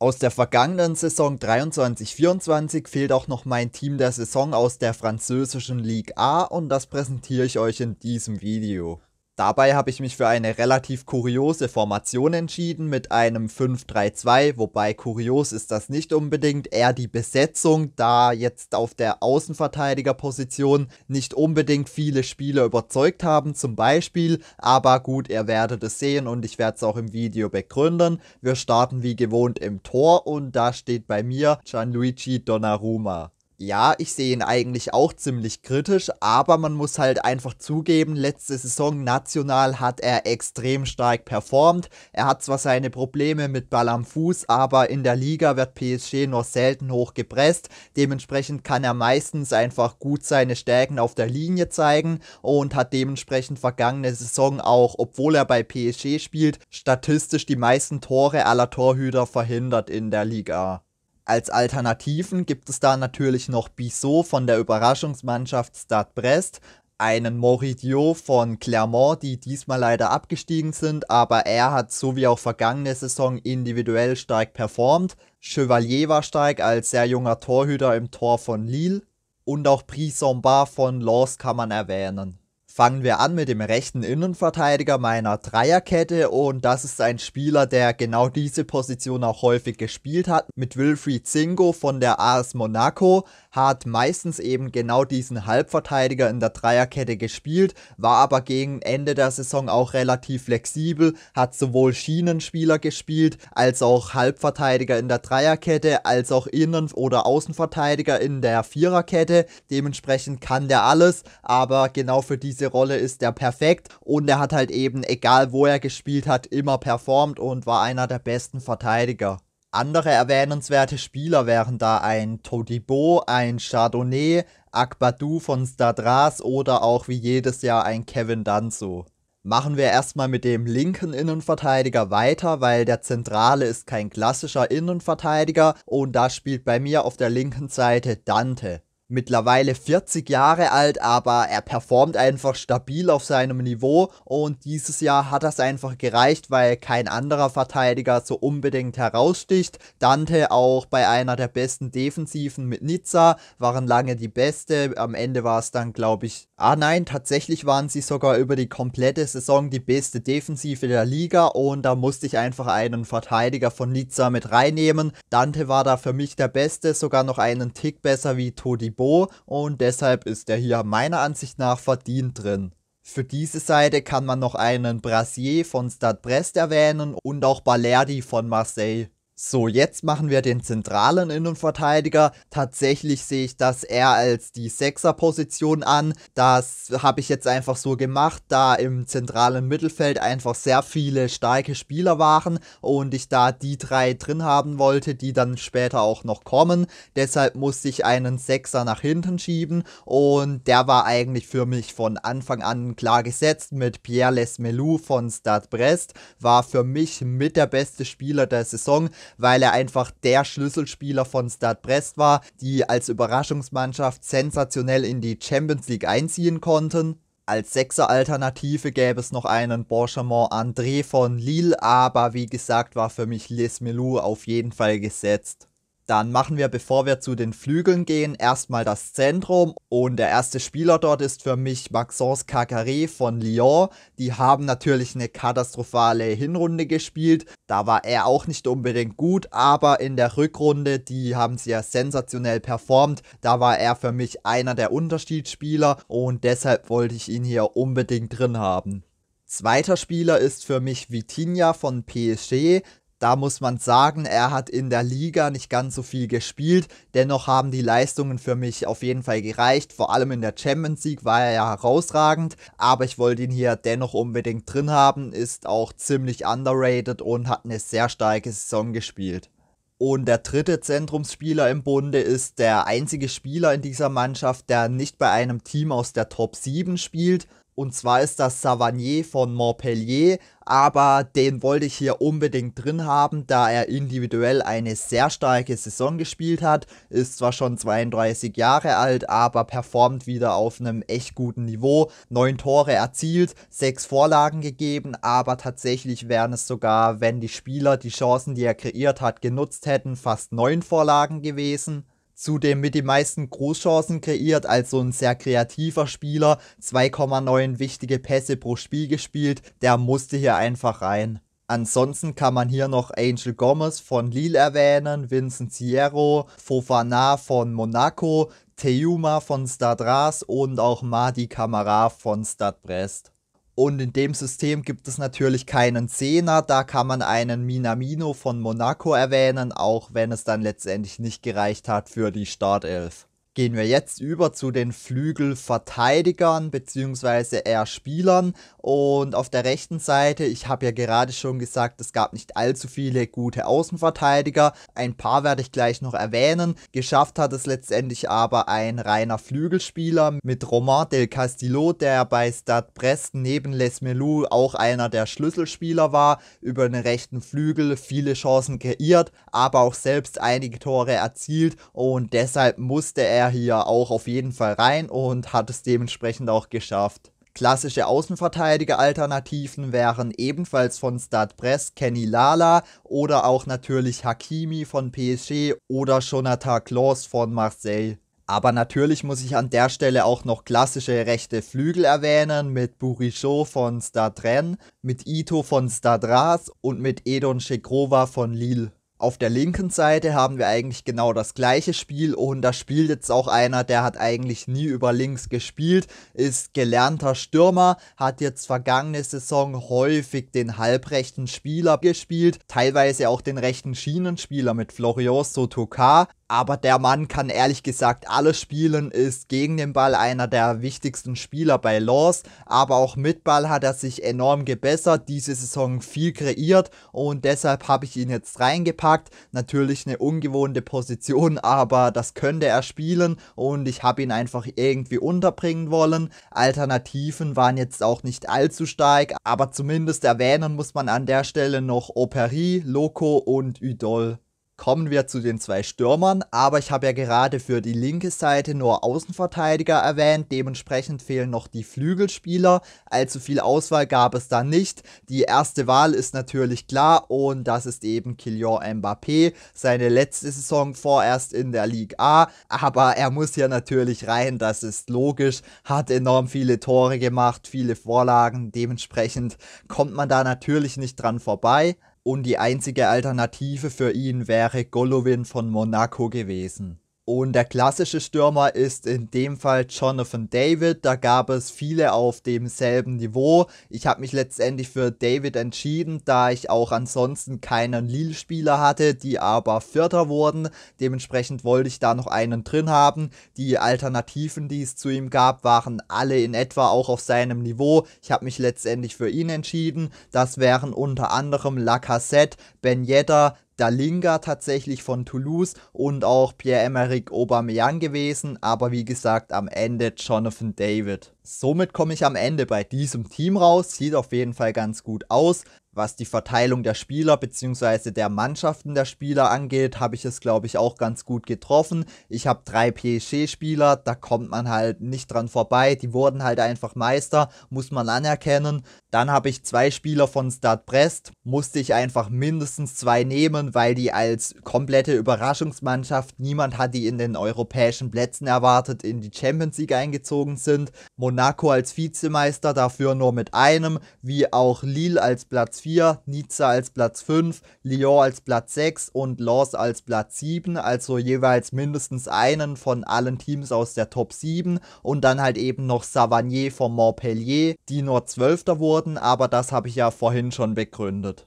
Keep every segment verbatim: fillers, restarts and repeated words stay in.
Aus der vergangenen Saison dreiundzwanzig vierundzwanzig fehlt auch noch mein Team der Saison aus der französischen Ligue A und das präsentiere ich euch in diesem Video. Dabei habe ich mich für eine relativ kuriose Formation entschieden mit einem fünf drei zwei, wobei kurios ist das nicht unbedingt, eher die Besetzung, da jetzt auf der Außenverteidigerposition nicht unbedingt viele Spieler überzeugt haben zum Beispiel, aber gut, ihr werdet es sehen und ich werde es auch im Video begründen. Wir starten wie gewohnt im Tor und da steht bei mir Gianluigi Donnarumma. Ja, ich sehe ihn eigentlich auch ziemlich kritisch, aber man muss halt einfach zugeben, letzte Saison national hat er extrem stark performt. Er hat zwar seine Probleme mit Ball am Fuß, aber in der Liga wird P S G nur selten hochgepresst. Dementsprechend kann er meistens einfach gut seine Stärken auf der Linie zeigen und hat dementsprechend vergangene Saison auch, obwohl er bei P S G spielt, statistisch die meisten Tore aller Torhüter verhindert in der Liga. Als Alternativen gibt es da natürlich noch Bissot von der Überraschungsmannschaft Stade Brest, einen Moridio von Clermont, die diesmal leider abgestiegen sind, aber er hat so wie auch vergangene Saison individuell stark performt. Chevalier war stark als sehr junger Torhüter im Tor von Lille und auch Bissomba von Lors kann man erwähnen. Fangen wir an mit dem rechten Innenverteidiger meiner Dreierkette und das ist ein Spieler, der genau diese Position auch häufig gespielt hat. Mit Wilfried Zingo von der A S Monaco hat meistens eben genau diesen Halbverteidiger in der Dreierkette gespielt, war aber gegen Ende der Saison auch relativ flexibel, hat sowohl Schienenspieler gespielt, als auch Halbverteidiger in der Dreierkette, als auch Innen- oder Außenverteidiger in der Viererkette. Dementsprechend kann der alles, aber genau für diese Rolle ist er perfekt und er hat halt eben, egal wo er gespielt hat, immer performt und war einer der besten Verteidiger. Andere erwähnenswerte Spieler wären da ein Todibo, ein Chardonnay, Akbadou von Stadras oder auch wie jedes Jahr ein Kevin Danso. Machen wir erstmal mit dem linken Innenverteidiger weiter, weil der Zentrale ist kein klassischer Innenverteidiger und da spielt bei mir auf der linken Seite Dante. Mittlerweile vierzig Jahre alt, aber er performt einfach stabil auf seinem Niveau und dieses Jahr hat das einfach gereicht, weil kein anderer Verteidiger so unbedingt heraussticht. Dante auch bei einer der besten Defensiven mit Nizza, waren lange die beste, am Ende war es dann glaube ich, ah nein, tatsächlich waren sie sogar über die komplette Saison die beste Defensive der Liga und da musste ich einfach einen Verteidiger von Nizza mit reinnehmen. Dante war da für mich der Beste, sogar noch einen Tick besser wie Todibo. Und deshalb ist er hier meiner Ansicht nach verdient drin. Für diese Seite kann man noch einen Brassier von Stade Brest erwähnen und auch Balerdi von Marseille. So, jetzt machen wir den zentralen Innenverteidiger. Tatsächlich sehe ich das eher als die Sechser-Position an. Das habe ich jetzt einfach so gemacht, da im zentralen Mittelfeld einfach sehr viele starke Spieler waren und ich da die drei drin haben wollte, die dann später auch noch kommen. Deshalb musste ich einen Sechser nach hinten schieben und der war eigentlich für mich von Anfang an klar gesetzt mit Pierre Lees-Melou von Stade Brest. War für mich mit der beste Spieler der Saison, weil er einfach der Schlüsselspieler von Stade Brest war, die als Überraschungsmannschaft sensationell in die Champions League einziehen konnten. Als Sechser-Alternative gäbe es noch einen Bourchamont André von Lille, aber wie gesagt war für mich Lees-Melou auf jeden Fall gesetzt. Dann machen wir, bevor wir zu den Flügeln gehen, erstmal das Zentrum und der erste Spieler dort ist für mich Maxence Caqueret von Lyon. Die haben natürlich eine katastrophale Hinrunde gespielt, da war er auch nicht unbedingt gut, aber in der Rückrunde, die haben sie ja sensationell performt, da war er für mich einer der Unterschiedsspieler und deshalb wollte ich ihn hier unbedingt drin haben. Zweiter Spieler ist für mich Vitinha von P S G. Da muss man sagen, er hat in der Liga nicht ganz so viel gespielt, dennoch haben die Leistungen für mich auf jeden Fall gereicht, vor allem in der Champions League war er ja herausragend, aber ich wollte ihn hier dennoch unbedingt drin haben, ist auch ziemlich underrated und hat eine sehr starke Saison gespielt. Und der dritte Zentrumsspieler im Bunde ist der einzige Spieler in dieser Mannschaft, der nicht bei einem Team aus der Top sieben spielt. Und zwar ist das Savanier von Montpellier, aber den wollte ich hier unbedingt drin haben, da er individuell eine sehr starke Saison gespielt hat. Ist zwar schon zweiunddreißig Jahre alt, aber performt wieder auf einem echt guten Niveau. Neun Tore erzielt, sechs Vorlagen gegeben, aber tatsächlich wären es sogar, wenn die Spieler die Chancen, die er kreiert hat, genutzt hätten, fast neun Vorlagen gewesen. Zudem mit den meisten Großchancen kreiert, also ein sehr kreativer Spieler, zwei Komma neun wichtige Pässe pro Spiel gespielt, der musste hier einfach rein. Ansonsten kann man hier noch Angel Gomez von Lille erwähnen, Vincent Sierro, Fofana von Monaco, Teuma von Stadras und auch Madi Camara von Stade Brest. Und in dem System gibt es natürlich keinen Zehner, da kann man einen Minamino von Monaco erwähnen, auch wenn es dann letztendlich nicht gereicht hat für die Startelf. Gehen wir jetzt über zu den Flügelverteidigern bzw. eher Spielern. Und auf der rechten Seite, ich habe ja gerade schon gesagt, es gab nicht allzu viele gute Außenverteidiger. Ein paar werde ich gleich noch erwähnen. Geschafft hat es letztendlich aber ein reiner Flügelspieler mit Romain Del Castillo, der bei Stade Brest neben Lees-Melou auch einer der Schlüsselspieler war. Über den rechten Flügel viele Chancen kreiert, aber auch selbst einige Tore erzielt. Und deshalb musste er hier auch auf jeden Fall rein und hat es dementsprechend auch geschafft. Klassische Außenverteidiger-Alternativen wären ebenfalls von Stade Brest Kenny Lala oder auch natürlich Hakimi von P S G oder Jonathan David von Marseille. Aber natürlich muss ich an der Stelle auch noch klassische rechte Flügel erwähnen mit Bourchamont von Stade Rennes, mit Ito von Stadras und mit Edon Dzegrova von Lille. Auf der linken Seite haben wir eigentlich genau das gleiche Spiel und da spielt jetzt auch einer, der hat eigentlich nie über links gespielt, ist gelernter Stürmer, hat jetzt vergangene Saison häufig den halbrechten Spieler gespielt, teilweise auch den rechten Schienenspieler mit Florian Sotoka. Aber der Mann kann ehrlich gesagt alles spielen, ist gegen den Ball einer der wichtigsten Spieler bei Lors, aber auch mit Ball hat er sich enorm gebessert, diese Saison viel kreiert und deshalb habe ich ihn jetzt reingepackt. Natürlich eine ungewohnte Position, aber das könnte er spielen und ich habe ihn einfach irgendwie unterbringen wollen. Alternativen waren jetzt auch nicht allzu stark, aber zumindest erwähnen muss man an der Stelle noch Opéry, Loco und Udol. Kommen wir zu den zwei Stürmern, aber ich habe ja gerade für die linke Seite nur Außenverteidiger erwähnt, dementsprechend fehlen noch die Flügelspieler, allzu viel Auswahl gab es da nicht. Die erste Wahl ist natürlich klar und das ist eben Kylian Mbappé, seine letzte Saison vorerst in der Ligue eins, aber er muss hier natürlich rein, das ist logisch, hat enorm viele Tore gemacht, viele Vorlagen, dementsprechend kommt man da natürlich nicht dran vorbei. Und die einzige Alternative für ihn wäre Golovin von Monaco gewesen. Und der klassische Stürmer ist in dem Fall Jonathan David, da gab es viele auf demselben Niveau. Ich habe mich letztendlich für David entschieden, da ich auch ansonsten keinen Lille-Spieler hatte, die aber Vierter wurden. Dementsprechend wollte ich da noch einen drin haben. Die Alternativen, die es zu ihm gab, waren alle in etwa auch auf seinem Niveau. Ich habe mich letztendlich für ihn entschieden. Das wären unter anderem Lacazette, Ben Yedder, Dalinga tatsächlich von Toulouse und auch Pierre-Emerick Aubameyang gewesen, aber wie gesagt am Ende Jonathan David. Somit komme ich am Ende bei diesem Team raus, sieht auf jeden Fall ganz gut aus. Was die Verteilung der Spieler bzw. der Mannschaften der Spieler angeht, habe ich es glaube ich auch ganz gut getroffen. Ich habe drei P S G-Spieler, da kommt man halt nicht dran vorbei, die wurden halt einfach Meister, muss man anerkennen. Dann habe ich zwei Spieler von Stade Brest, musste ich einfach mindestens zwei nehmen, weil die als komplette Überraschungsmannschaft, niemand hat die in den europäischen Plätzen erwartet, in die Champions League eingezogen sind. Monaco als Vizemeister, dafür nur mit einem, wie auch Lille als Platz vier. Nizza als Platz fünf, Lyon als Platz sechs und Lors als Platz sieben, also jeweils mindestens einen von allen Teams aus der Top sieben und dann halt eben noch Savanier von Montpellier, die nur Zwölfter wurden, aber das habe ich ja vorhin schon begründet.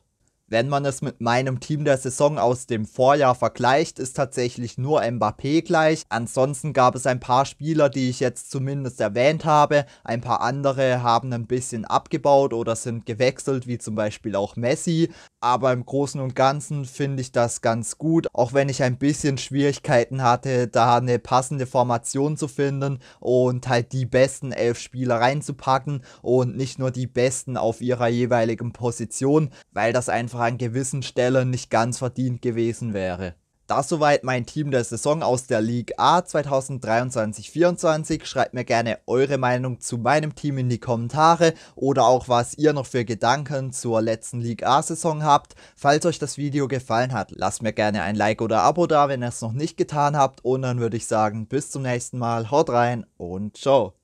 Wenn man es mit meinem Team der Saison aus dem Vorjahr vergleicht, ist tatsächlich nur Mbappé gleich. Ansonsten gab es ein paar Spieler, die ich jetzt zumindest erwähnt habe. Ein paar andere haben ein bisschen abgebaut oder sind gewechselt, wie zum Beispiel auch Messi. aber im Großen und Ganzen finde ich das ganz gut, auch wenn ich ein bisschen Schwierigkeiten hatte, da eine passende Formation zu finden und halt die besten elf Spieler reinzupacken und nicht nur die besten auf ihrer jeweiligen Position, weil das einfach an gewissen Stellen nicht ganz verdient gewesen wäre. Das soweit mein Team der Saison aus der Ligue A zwanzig dreiundzwanzig vierundzwanzig. Schreibt mir gerne eure Meinung zu meinem Team in die Kommentare oder auch was ihr noch für Gedanken zur letzten Ligue A Saison habt. Falls euch das Video gefallen hat, lasst mir gerne ein Like oder Abo da, wenn ihr es noch nicht getan habt. Und dann würde ich sagen, bis zum nächsten Mal, haut rein und ciao.